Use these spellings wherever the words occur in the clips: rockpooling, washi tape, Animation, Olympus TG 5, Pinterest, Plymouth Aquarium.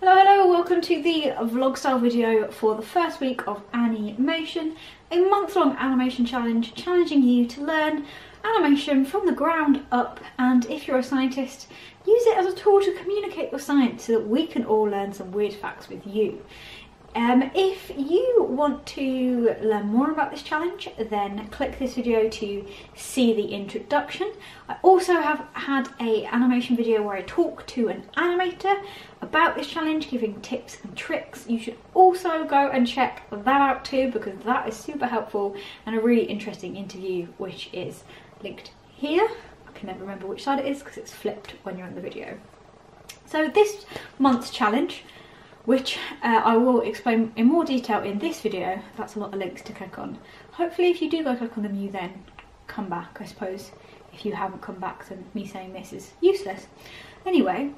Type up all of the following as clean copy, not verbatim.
Hello, welcome to the vlog style video for the first week of Animation, a month-long animation challenge challenging you to learn animation from the ground up, and if you're a scientist, use it as a tool to communicate your science so that we can all learn some weird facts with you. If you want to learn more about this challenge, then click this video to see the introduction. I also have had an animation video where I talk to an animator about this challenge, giving tips and tricks. You should also go and check that out too, because that is super helpful and a really interesting interview, which is linked here. I can never remember which side it is because it's flipped when you're in the video. So this month's challenge, which I will explain in more detail in this video. That's a lot of links to click on. Hopefully if you do go click on them, you then come back. I suppose if you haven't come back, then me saying this is useless. Anyway,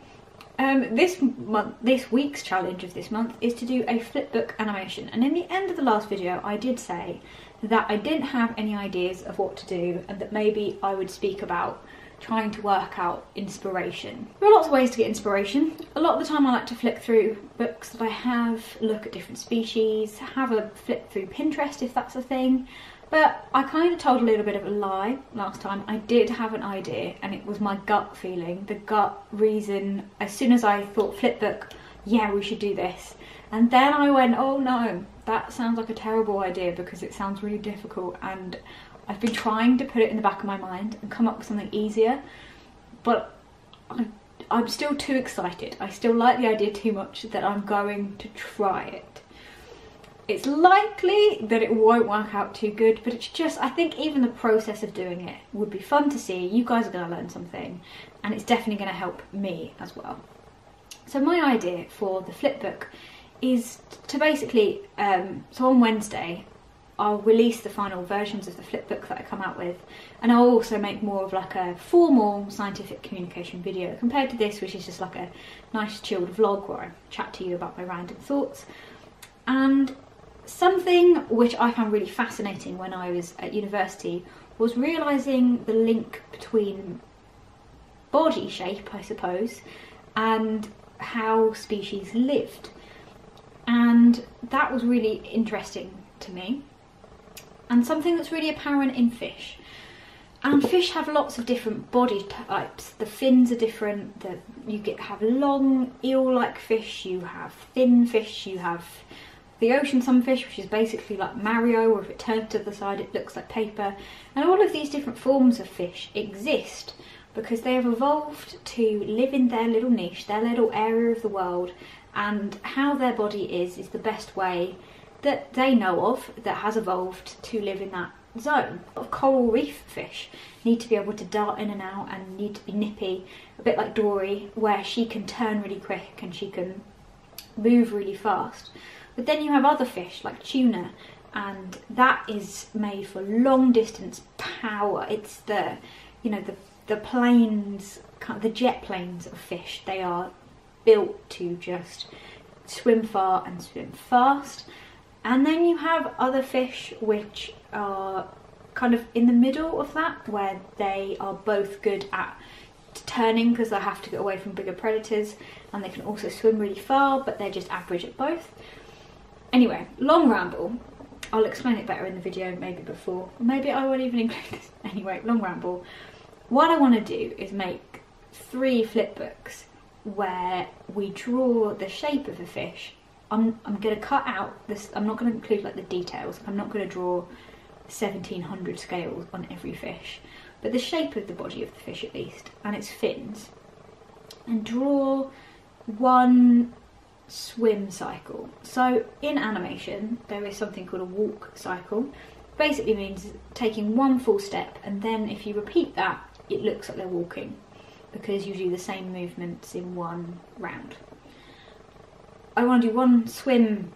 this week's challenge of this month is to do a flipbook animation. And in the end of the last video, I did say that I didn't have any ideas of what to do and that maybe I would speak about trying to work out inspiration. There are lots of ways to get inspiration. A lot of the time I like to flick through books that I have, look at different species, have a flip through Pinterest if that's a thing. But I kind of told a little bit of a lie last time. I did have an idea and it was my gut feeling, the gut reason. As soon as I thought flipbook, yeah, we should do this. And then I went, oh no, that sounds like a terrible idea because it sounds really difficult, and I've been trying to put it in the back of my mind and come up with something easier, but I'm still too excited. I still like the idea too much that I'm going to try it. It's likely that it won't work out too good, but it's just, I think even the process of doing it would be fun to see. You guys are going to learn something, and it's definitely going to help me as well. So my idea for the flipbook is to basically, so on Wednesday, I'll release the final versions of the flipbook that I come out with, and I'll also make more of like a formal scientific communication video compared to this, which is just like a nice chilled vlog where I chat to you about my random thoughts. And something which I found really fascinating when I was at university was realising the link between body shape, I suppose, and how species lived, and that was really interesting to me. And something that's really apparent in fish. And fish have lots of different body types. The fins are different. You have long eel-like fish, you have thin fish, you have the ocean sunfish, which is basically like Mario, or if it turns to the side it looks like paper. And all of these different forms of fish exist because they have evolved to live in their little niche, their little area of the world, and how their body is the best way that they know of that has evolved to live in that zone. A lot of coral reef fish need to be able to dart in and out and need to be nippy, a bit like Dory, where she can turn really quick and she can move really fast. But then you have other fish like tuna, and that is made for long distance power. It's the, you know, the planes, the jet planes of fish. They are built to just swim far and swim fast. And then you have other fish which are kind of in the middle of that, where they are both good at turning because they have to get away from bigger predators, and they can also swim really far, but they're just average at both. Anyway, long ramble. I'll explain it better in the video, maybe before. Maybe I won't even include this. Anyway, long ramble. What I want to do is make 3 flipbooks where we draw the shape of a fish. I'm going to cut out this, I'm not going to include like the details, I'm not going to draw 1700 scales on every fish, but the shape of the body of the fish at least, and its fins, and draw one swim cycle. So in animation there is something called a walk cycle, basically means taking one full step, and then if you repeat that it looks like they're walking because you do the same movements in one round. I want to do one swim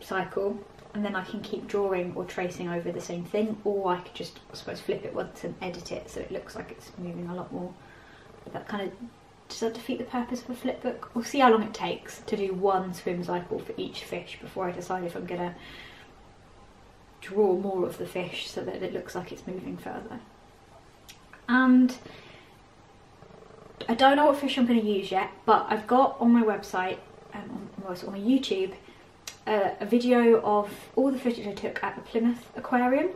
cycle, and then I can keep drawing or tracing over the same thing, or I could just, I suppose, flip it once and edit it so it looks like it's moving a lot more. But that kind of, does that defeat the purpose of a flipbook? We'll see how long it takes to do one swim cycle for each fish before I decide if I'm going to draw more of the fish so that it looks like it's moving further. And I don't know what fish I'm going to use yet, but I've got on my website, also on my YouTube, a video of all the footage I took at the Plymouth Aquarium,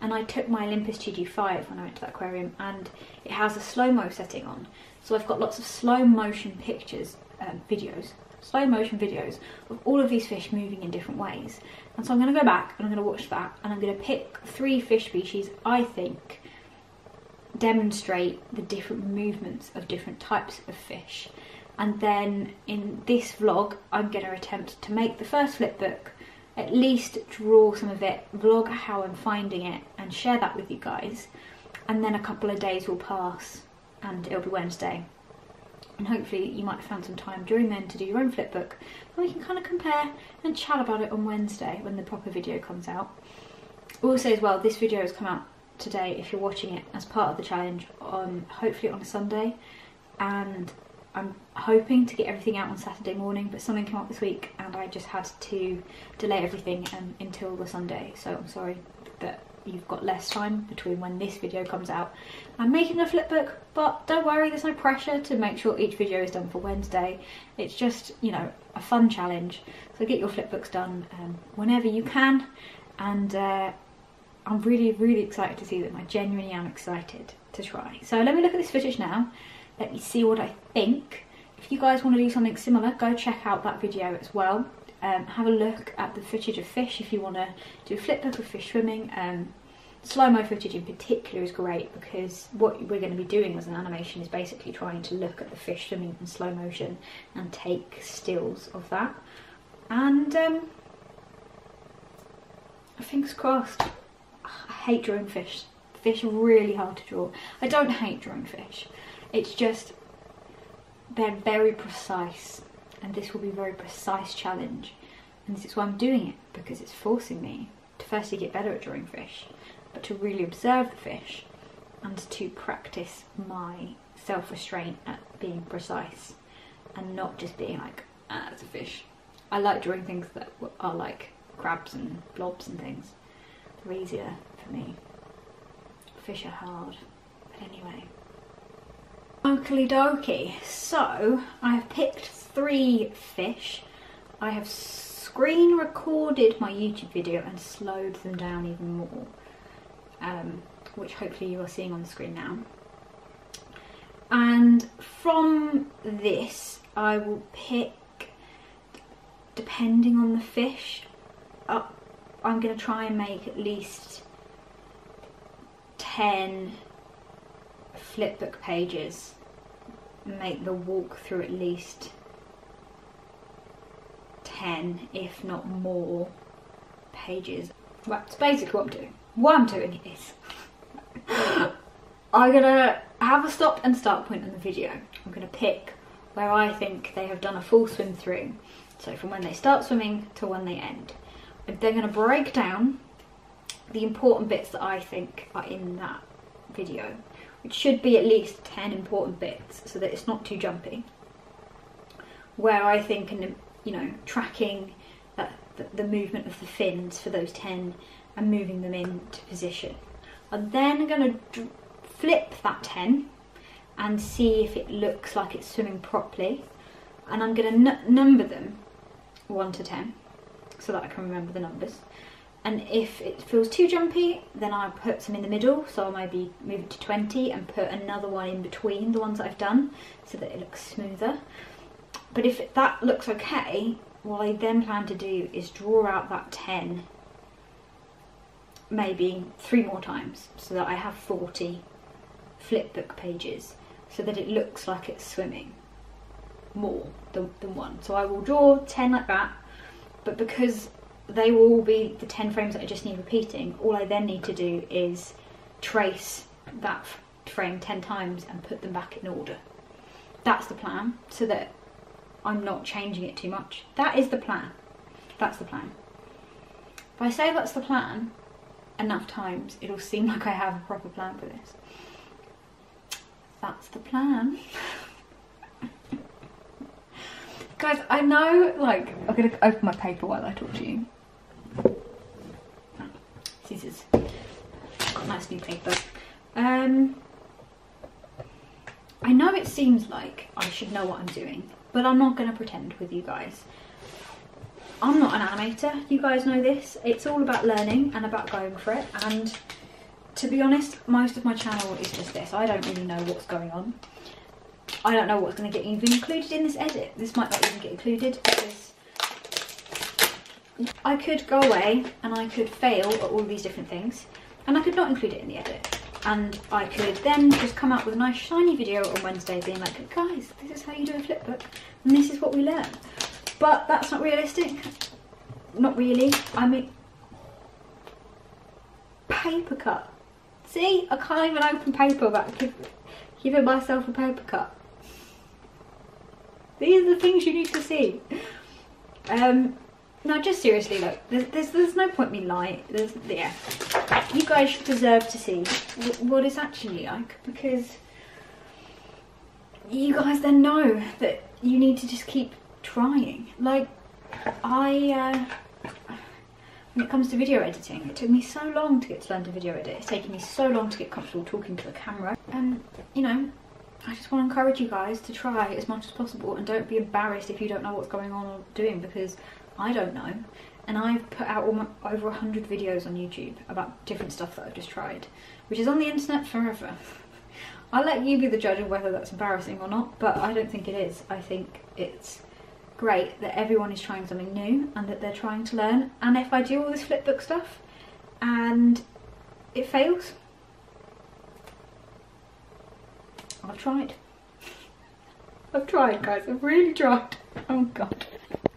and I took my Olympus TG 5 when I went to that aquarium, and it has a slow-mo setting on. So I've got lots of slow-motion pictures, slow-motion videos of all of these fish moving in different ways. And so I'm going to go back and I'm going to watch that, and I'm going to pick 3 fish species I think demonstrate the different movements of different types of fish. And then in this vlog I'm going to attempt to make the first flip book, at least draw some of it, vlog how I'm finding it and share that with you guys. And then a couple of days will pass and it'll be Wednesday. And hopefully you might have found some time during then to do your own flip book, and we can kind of compare and chat about it on Wednesday when the proper video comes out. Also as well, this video has come out today if you're watching it as part of the challenge, on hopefully on a Sunday, and I'm hoping to get everything out on Saturday morning, but something came up this week and I just had to delay everything until the Sunday. So I'm sorry that you've got less time between when this video comes out. I'm making a flip book, but don't worry, there's no pressure to make sure each video is done for Wednesday. It's just, you know, a fun challenge. So get your flip books done whenever you can, and I'm really, really excited to see them. I genuinely am excited to try. So let me look at this footage now. Let me see what I think. If you guys want to do something similar, go check out that video as well. Have a look at the footage of fish if you want to do a flip book of fish swimming. Slow-mo footage in particular is great, because what we're going to be doing as an animation is basically trying to look at the fish swimming in slow motion and take stills of that. And fingers crossed. I hate drawing fish. Fish are really hard to draw. I don't hate drawing fish, it's just they're very precise. And this will be a very precise challenge, and this is why I'm doing it, because it's forcing me to firstly get better at drawing fish, but to really observe the fish and to practice my self-restraint at being precise and not just being like, ah, it's a fish. I like drawing things that are like crabs and blobs and things. They're easier for me. Fish are hard, but anyway. Okie dokie, so I have picked 3 fish. I have screen recorded my YouTube video and slowed them down even more, which hopefully you are seeing on the screen now. And from this I will pick, depending on the fish, I'm going to try and make at least 10 flipbook pages, make the walk through at least 10, if not more, pages. Well, that's basically what I'm doing. What I'm doing is I'm gonna have a stop and start point on the video. I'm gonna pick where I think they have done a full swim through, so from when they start swimming to when they end. I'm then gonna break down the important bits that I think are in that video, which should be at least 10 important bits, so that it's not too jumpy. Where I think, and you know, tracking that, the movement of the fins for those 10 and moving them into position. I'm then going to flip that 10 and see if it looks like it's swimming properly, and I'm going to number them 1 to 10 so that I can remember the numbers. And if it feels too jumpy, then I put some in the middle, so I maybe move it to 20 and put another one in between the ones that I've done so that it looks smoother. But if that looks okay, what I then plan to do is draw out that 10 maybe 3 more times so that I have 40 flip book pages, so that it looks like it's swimming more than 1. So I will draw 10 like that, but because they will all be the 10 frames that I just need repeating, all I then need to do is trace that frame 10 times and put them back in order. That's the plan, so that I'm not changing it too much. That is the plan. That's the plan. If I say that's the plan enough times, it'll seem like I have a proper plan for this. That's the plan. Guys, I know, like, I'm going to open my paper while I talk to you. Scissors. Got nice new paper. I know it seems like I should know what I'm doing, but I'm not going to pretend with you guys. I'm not an animator, you guys know this. It's all about learning and about going for it, and to be honest, most of my channel is just this. I don't really know what's going on. I don't know what's going to get even included in this edit. This might not even get included because I could go away and I could fail at all these different things and I could not include it in the edit. And I could then just come up with a nice shiny video on Wednesday being like, guys, this is how you do a flip book and this is what we learn. But that's not realistic. Not really. I mean, paper cut. See, I can't even open paper without giving myself a paper cut. These are the things you need to see. No, just seriously, look, there's no point in me lying. Yeah. You guys should deserve to see what it's actually like, because you guys then know that you need to just keep trying. Like, when it comes to video editing, it took me so long to get to learn to video edit. It's taken me so long to get comfortable talking to a camera. And, you know, I just want to encourage you guys to try as much as possible and don't be embarrassed if you don't know what's going on or doing, because I don't know. And I've put out over 100 videos on YouTube about different stuff that I've just tried, which is on the internet forever. I'll let you be the judge of whether that's embarrassing or not, but I don't think it is. I think it's great that everyone is trying something new and that they're trying to learn. And if I do all this flipbook stuff and it fails, I've tried. I've tried, guys, I've really tried. Oh god.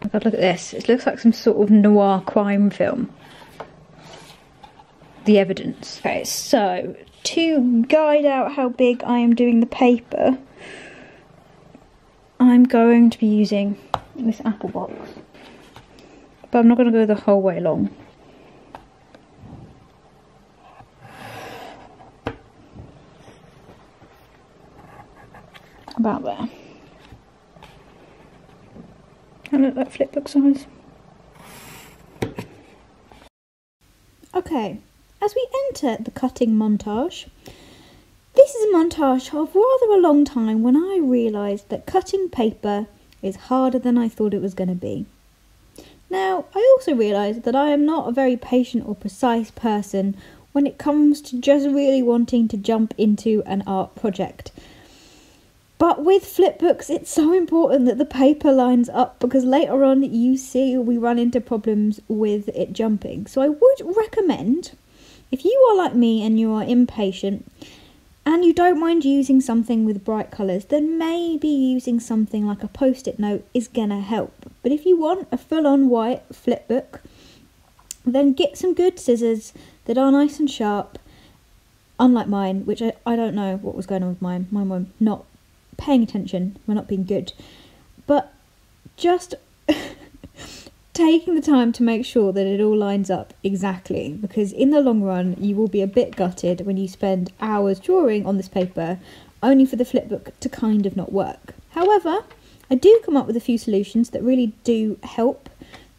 Oh god, look at this. It looks like some sort of noir crime film. The evidence. Okay, so to guide out how big I am doing the paper, I'm going to be using this apple box, but I'm not going to go the whole way along. About there. I look like flipbook size. Okay, as we enter the cutting montage, this is a montage of rather a long time when I realised that cutting paper is harder than I thought it was going to be. Now, I also realised that I am not a very patient or precise person when it comes to just really wanting to jump into an art project. But with flipbooks, it's so important that the paper lines up, because later on you see we run into problems with it jumping. So I would recommend, if you are like me and you are impatient and you don't mind using something with bright colours, then maybe using something like a post-it note is gonna help. But if you want a full-on white flipbook, then get some good scissors that are nice and sharp, unlike mine, which I don't know what was going on with mine. Mine were not paying attention, we're not being good, but just taking the time to make sure that it all lines up exactly, because in the long run you will be a bit gutted when you spend hours drawing on this paper only for the flipbook to kind of not work. However, I do come up with a few solutions that really do help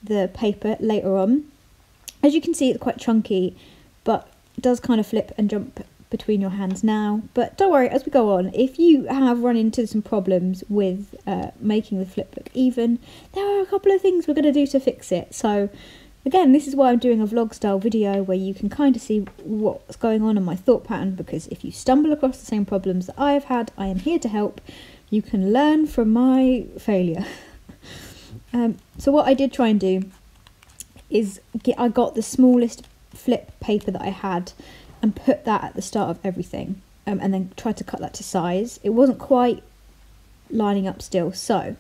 the paper later on. As you can see, it's quite chunky, but it does kind of flip and jump between your hands now, but don't worry, as we go on, if you have run into some problems with making the flipbook even, there are a couple of things we're going to do to fix it. So again, this is why I'm doing a vlog style video where you can kind of see what's going on in my thought pattern, because if you stumble across the same problems that I have had, I am here to help. You can learn from my failure. So what I did try and do is I got the smallest flip paper that I had and put that at the start of everything, and then tried to cut that to size. It wasn't quite lining up still, so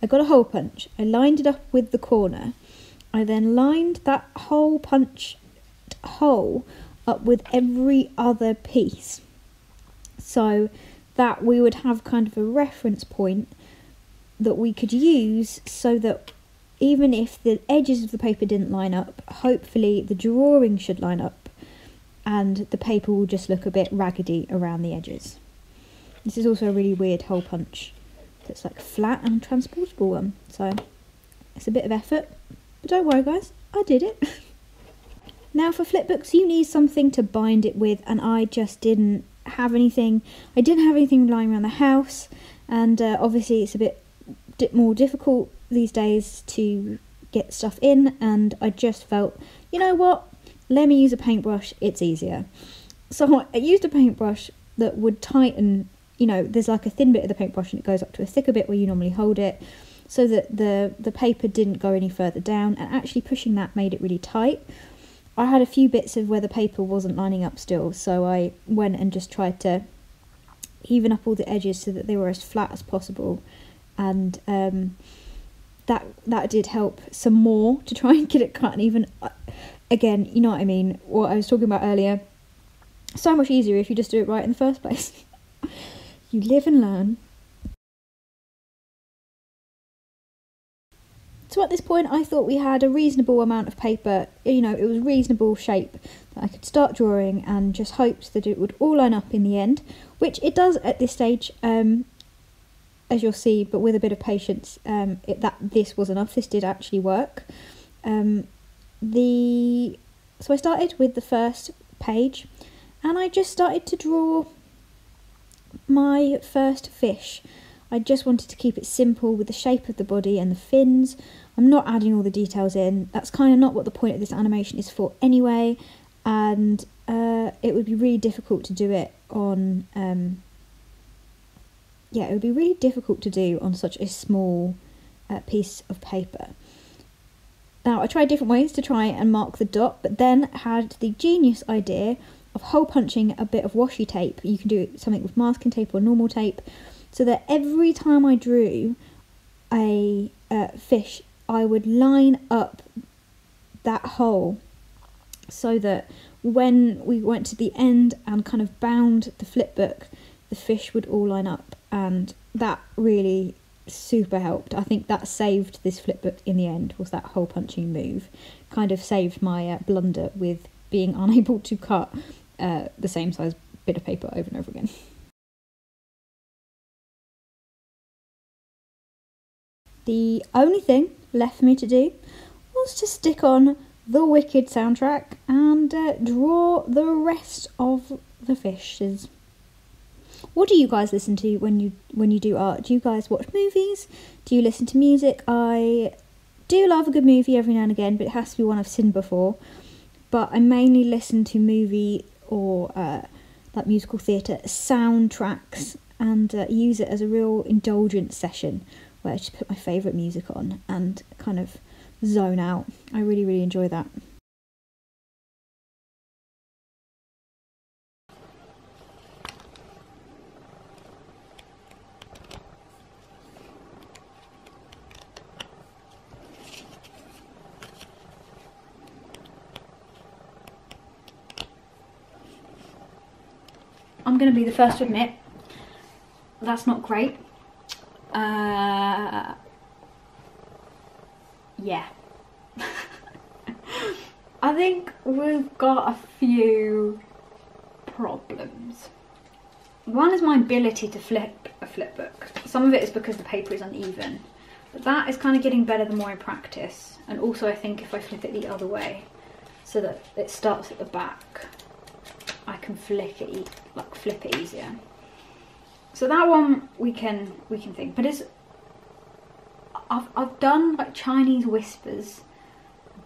I got a hole punch. I lined it up with the corner. I then lined that hole punch hole up with every other piece, so that we would have kind of a reference point that we could use, so that even if the edges of the paper didn't line up, hopefully the drawing should line up and the paper will just look a bit raggedy around the edges. This is also a really weird hole punch that's like flat and transportable one, so it's a bit of effort, but don't worry guys, I did it. Now for flipbooks, you need something to bind it with, and I just didn't have anything. I didn't have anything lying around the house, and obviously it's a bit more difficult these days to get stuff in, and I just felt, you know what, let me use a paintbrush, it's easier. So I used a paintbrush that would tighten, you know, there's like a thin bit of the paintbrush and it goes up to a thicker bit where you normally hold it, so that the paper didn't go any further down, and actually pushing that made it really tight. I had a few bits of where the paper wasn't lining up still, so I went and just tried to even up all the edges so that they were as flat as possible, and that did help some more to try and get it cut and even. Again, you know what I mean, what I was talking about earlier, so much easier if you just do it right in the first place. You live and learn. So at this point I thought we had a reasonable amount of paper, you know, it was reasonable shape that I could start drawing, and just hoped that it would all line up in the end, which it does at this stage, as you'll see, but with a bit of patience, this was enough, this did actually work. So I started with the first page, and I just started to draw my first fish. I just wanted to keep it simple with the shape of the body and the fins. I'm not adding all the details in, that's kind of not what the point of this animation is for anyway, and it would be really difficult to do it on such a small piece of paper. Now I tried different ways to try and mark the dot, but then had the genius idea of hole punching a bit of washi tape. You can do something with masking tape or normal tape, so that every time I drew a fish, I would line up that hole, so that when we went to the end and kind of bound the flip book, the fish would all line up, and that really super helped. I think that saved this flip book in the end, was that hole punching move. Kind of saved my blunder with being unable to cut the same size bit of paper over and over again. The only thing left for me to do was to stick on the Wicked soundtrack and draw the rest of the fishes. What do you guys listen to when you do art? Do you guys watch movies? Do you listen to music? I do love a good movie every now and again, but it has to be one I've seen before. But I mainly listen to movie or like musical theatre soundtracks, and use it as a real indulgent session where I just put my favourite music on and kind of zone out. I really, really enjoy that. I'm going to be the first to admit, that's not great. Yeah. I think we've got a few problems. One is my ability to flip a flip book. Some of it is because the paper is uneven, but that is kind of getting better the more I practice. And also I think if I flip it the other way, so that it starts at the back, I can flip it easier. So that one we can think, but it's I've done like Chinese whispers,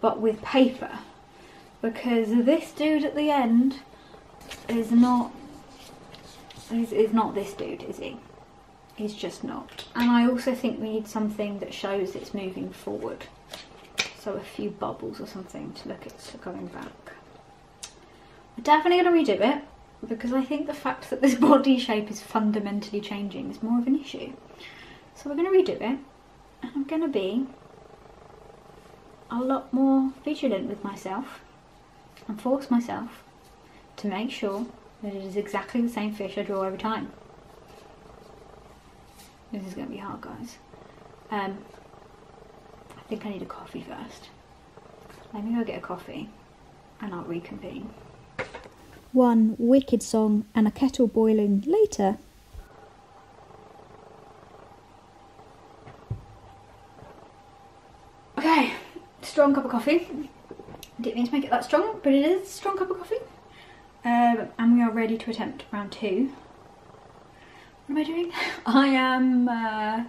but with paper, because this dude at the end is not this dude, is he? He's just not. And I also think we need something that shows it's moving forward, so a few bubbles or something to look at going back. I'm definitely going to redo it, because I think the fact that this body shape is fundamentally changing is more of an issue. So we're going to redo it, and I'm going to be a lot more vigilant with myself and force myself to make sure that it is exactly the same fish I draw every time. This is going to be hard, guys. I think I need a coffee first. Let me go get a coffee and I'll reconvene. One wicked song and a kettle boiling later. Okay, strong cup of coffee. Didn't mean to make it that strong, but it is a strong cup of coffee. and we are ready to attempt round two. What am I doing? I am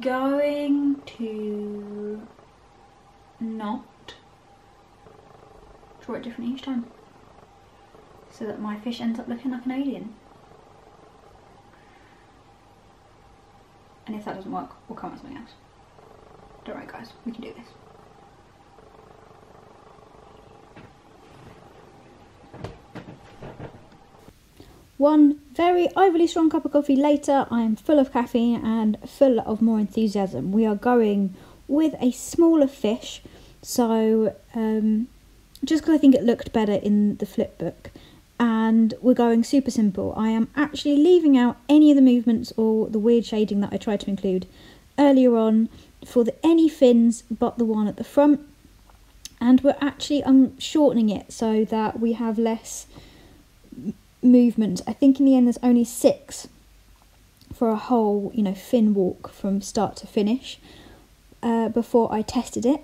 going to not draw it differently each time, so that my fish ends up looking like an alien. And if that doesn't work, we'll come up with something else. Don't worry guys, we can do this. One very overly strong cup of coffee later, I am full of caffeine and full of more enthusiasm. We are going with a smaller fish, so just because I think it looked better in the flip book, and we're going super simple. I am actually leaving out any of the movements or the weird shading that I tried to include earlier on for any fins but the one at the front, and we're actually shortening it so that we have less movement. I think in the end there's only 6 for a whole, you know, fin walk from start to finish before I tested it.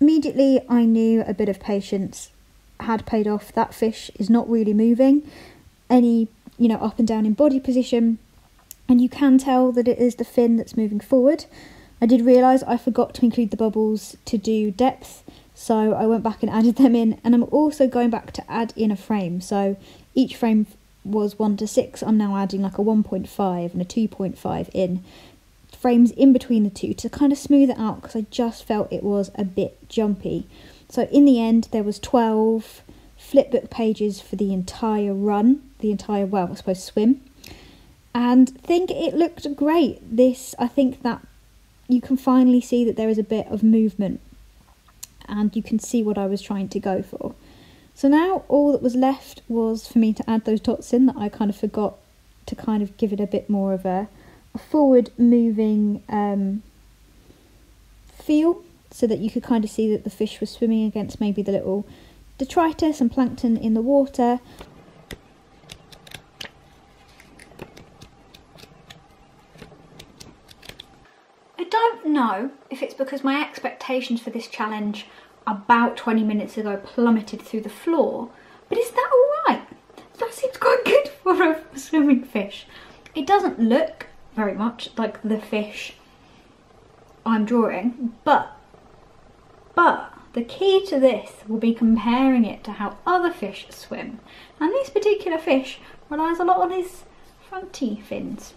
Immediately I knew a bit of patience had paid off. That fish is not really moving any, you know, up and down in body position, and you can tell that it is the fin that's moving forward. I did realise I forgot to include the bubbles to do depth, so I went back and added them in, and I'm also going back to add in a frame. So each frame was 1 to 6. I'm now adding like a 1.5 and a 2.5 in frames in between the two to kind of smooth it out, because I just felt it was a bit jumpy. So in the end there was 12 flipbook pages for the entire run, the entire, well, I suppose swim, and I think it looked great. This, I think that you can finally see that there is a bit of movement, and you can see what I was trying to go for. So now all that was left was for me to add those dots in that I kind of forgot, to kind of give it a bit more of a forward moving feel, so that you could kind of see that the fish was swimming against maybe the little detritus and plankton in the water. I don't know if it's because my expectations for this challenge about 20 minutes ago plummeted through the floor, but is that alright? That seems quite good for a swimming fish. It doesn't look very much like the fish I'm drawing, but the key to this will be comparing it to how other fish swim, and this particular fish relies a lot on his fronty fins.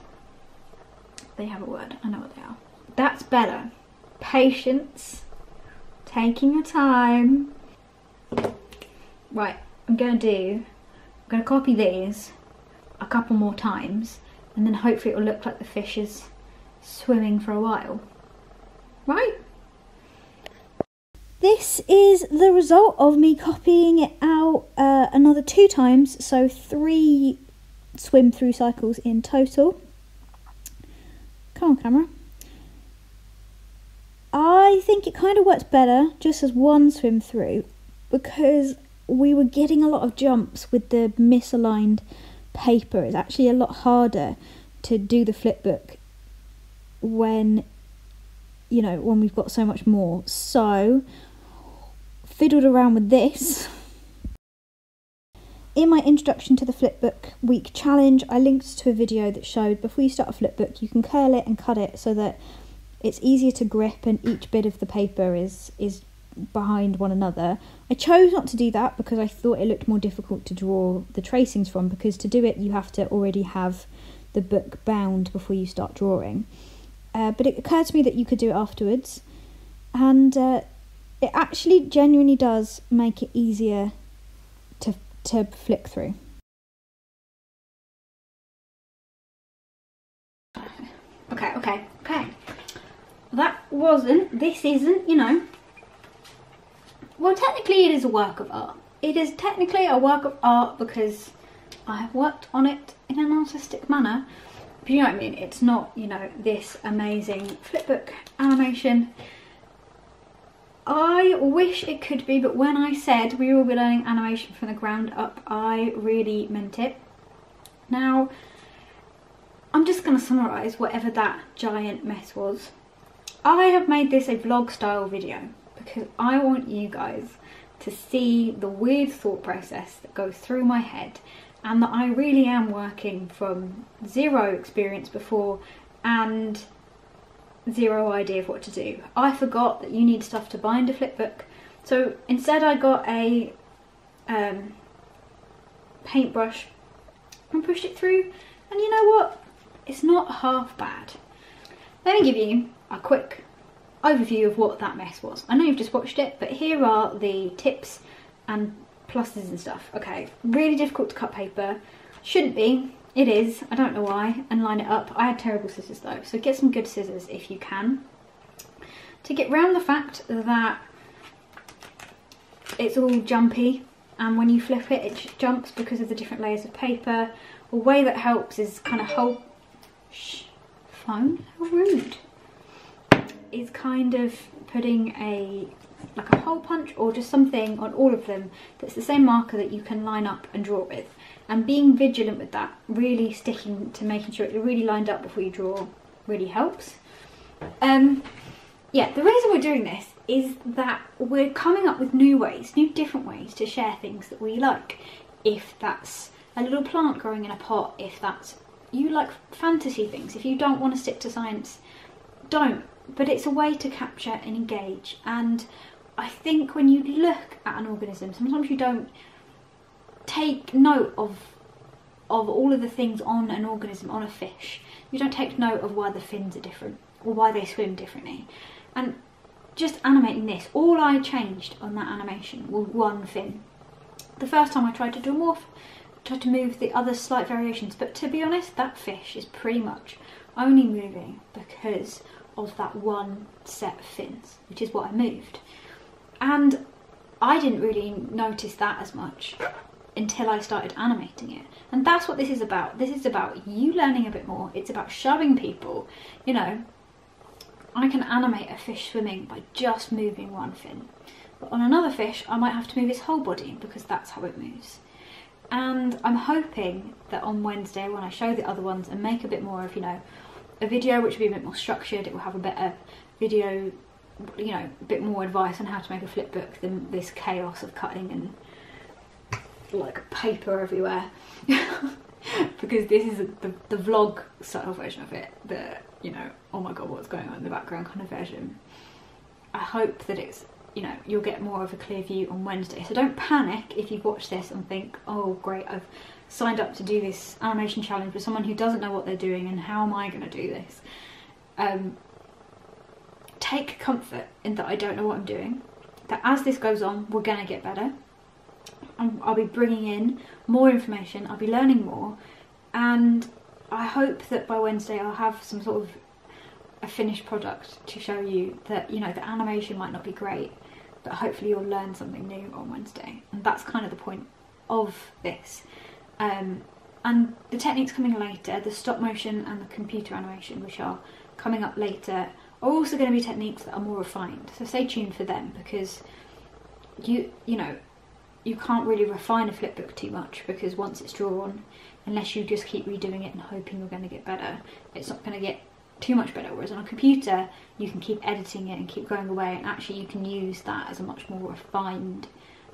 They have a word, I know what they are. That's better. Patience, taking your time. Right, I'm gonna copy these a couple more times, and then hopefully it'll look like the fish is swimming for a while, right? This is the result of me copying it out another 2 times, so 3 swim through cycles in total. Come on camera. I think it kind of works better just as 1 swim through, because we were getting a lot of jumps with the misaligned paper. It's actually a lot harder to do the flip book when, you know, when we've got so much more. So fiddled around with this. In my introduction to the flipbook week challenge, I linked to a video that showed before you start a flipbook you can curl it and cut it so that it's easier to grip and each bit of the paper is behind one another. I chose not to do that because I thought it looked more difficult to draw the tracings from, because to do it you have to already have the book bound before you start drawing. But it occurred to me that you could do it afterwards, and it actually genuinely does make it easier to flick through. Okay. This isn't, you know, well, technically it is a work of art. It is technically a work of art because I have worked on it in an artistic manner. But you know what I mean, it's not, you know, this amazing flipbook animation. I wish it could be, but when I said we will be learning animation from the ground up, I really meant it. Now, I'm just going to summarise whatever that giant mess was. I have made this a vlog style video because I want you guys to see the weird thought process that goes through my head, and that I really am working from zero experience before and zero idea of what to do. I forgot that you need stuff to bind a flip book, so instead I got a paintbrush and pushed it through, and you know what, it's not half bad. Let me give you a quick overview of what that mess was. I know you've just watched it, but here are the tips and pluses and stuff. Okay, really difficult to cut paper. Shouldn't be, it is, I don't know why, and line it up. I had terrible scissors though, so get some good scissors if you can. To get round the fact that it's all jumpy, and when you flip it, it jumps because of the different layers of paper. The way that helps is kind of hold... Shh, phone? How rude. Is kind of putting like a hole punch or just something on all of them that's the same marker that you can line up and draw with, and being vigilant with that, really sticking to making sure it's really lined up before you draw really helps. Yeah, the reason we're doing this is that we're coming up with new ways, new different ways to share things that we like. If that's a little plant growing in a pot, if that's you like fantasy things, if you don't want to stick to science, don't. But it's a way to capture and engage, and I think when you look at an organism, sometimes you don't take note of all of the things on an organism, on a fish. You don't take note of why the fins are different or why they swim differently. And just animating this, all I changed on that animation was one fin. The first time I tried to do a morph, tried to move the other slight variations, but to be honest, that fish is pretty much only moving because of that one set of fins, which is what I moved. And I didn't really notice that as much until I started animating it. And that's what this is about. This is about you learning a bit more. It's about showing people, you know, I can animate a fish swimming by just moving one fin. But on another fish, I might have to move its whole body because that's how it moves. And I'm hoping that on Wednesday, when I show the other ones and make a bit more of, you know, a video which will be a bit more structured, it will have a better video, you know, a bit more advice on how to make a flip book than this chaos of cutting and like paper everywhere. Because this is the vlog style version of it, the, you know, oh my god, what's going on in the background kind of version. I hope that it's, you know, you'll get more of a clear view on Wednesday. So don't panic if you've watched this and think, oh great, I've signed up to do this animation challenge with someone who doesn't know what they're doing and how am I going to do this. Take comfort in that I don't know what I'm doing, that as this goes on we're going to get better, and I'll be bringing in more information, I'll be learning more, and I hope that by Wednesday I'll have some sort of a finished product to show you that, you know, the animation might not be great, but hopefully you'll learn something new on Wednesday, and that's kind of the point of this. And the techniques coming later, the stop motion and the computer animation, which are coming up later, are also going to be techniques that are more refined, so stay tuned for them, because you know, you can't really refine a flip book too much, because once it's drawn, unless you just keep redoing it and hoping you're going to get better, it's not going to get too much better. Whereas on a computer you can keep editing it and keep going away, and actually you can use that as a much more refined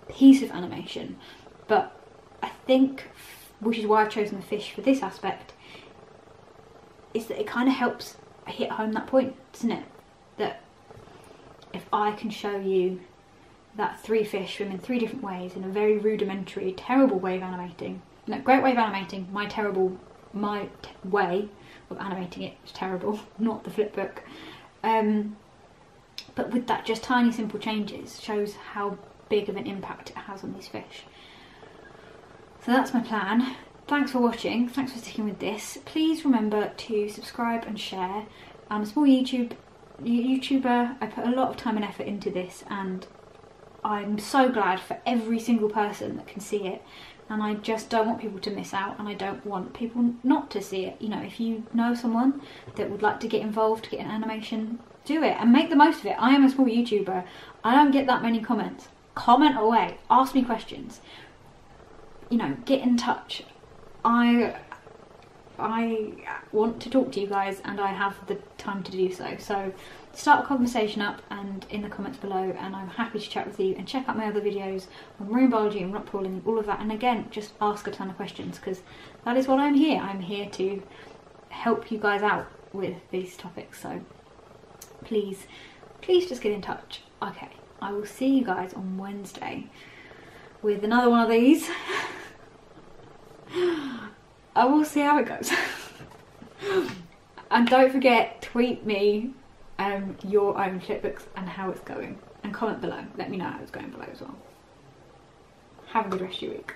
piece of animation. But I think, which is why I've chosen the fish for this aspect, is that it kind of helps hit home that point, doesn't it? That if I can show you that three fish swim in three different ways in a very rudimentary, terrible way of animating, no, great way of animating, my way of animating it is terrible, not the flip book. But with that, just tiny simple changes shows how big of an impact it has on these fish. So that's my plan. Thanks for watching, thanks for sticking with this. Please remember to subscribe and share. I'm a small YouTuber, I put a lot of time and effort into this, and I'm so glad for every single person that can see it, and I just don't want people to miss out, and I don't want people not to see it. You know, if you know someone that would like to get involved, get an animation, do it and make the most of it. I am a small YouTuber, I don't get that many comments. Comment away, ask me questions. You know, get in touch. I I want to talk to you guys and I have the time to do so. So start a conversation up and in the comments below, and I'm happy to chat with you, and check out my other videos on marine biology and rock pooling and all of that. And again, just ask a ton of questions, because that is what I'm here. I'm here to help you guys out with these topics. So please, please just get in touch. Okay, I will see you guys on Wednesday with another one of these. I will see how it goes. And don't forget, tweet me your own flipbooks and how it's going, and comment below. Let me know how it's going below as well. Have a good rest of your week.